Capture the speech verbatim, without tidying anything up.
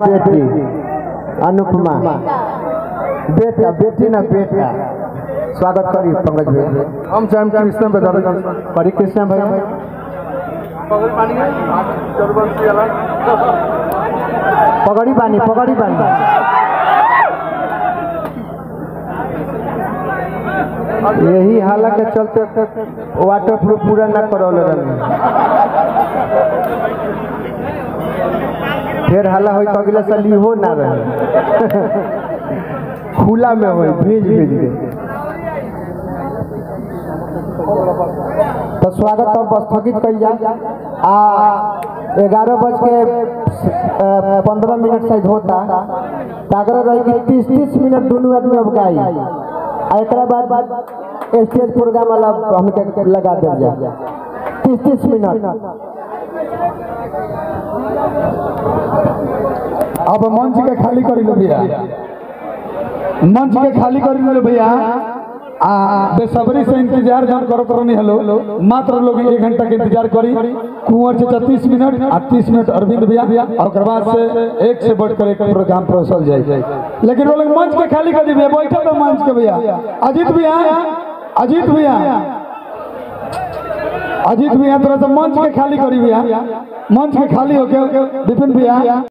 बेटी अनुपमा बेटा बेटी ना बेटा स्वागत करिए पंकज भाई। हम स्वयं कृष्ण भाई हरि कृष्ण भाई पगड़ी पानी पगड़ी पानी यही हालत के चलते वाटर प्रूफ पूरा ना करौले फिर हल्ला हो अगला साल हो ना रहे खुला में हो भेज भेज दे तो स्वागत अब स्थगित कल जाए आ ग्यारह बज के पंद्रह मिनट शायद होता तागरा रही कि तीस तीस मिनट दोनों आदमी अब गाई आ एक बाद स्टेज प्रोग्राम वाला हमके लगा दे जाए तीस तीस मिनट। अब मंच के खाली कर लो भैया मंच के खाली कर लो भैया आ बेसब्री से इंतजार जान करो करो नहीं हेलो मात्र लोग एक घंटा के इंतजार करी कुंवर से तीस मिनट और तीस मिनट अरविंद भैया और करबाद से एक से बढ़कर एक प्रोग्राम प्रोसल जाए लेकिन वो लोग मंच के खाली कर दिए बैठे तो मंच के भैया अजीत भैया अजीत भैया अजीत भैया थोड़ा सा मंच के खाली करी भैया मंच के खाली होके विपिन भैया।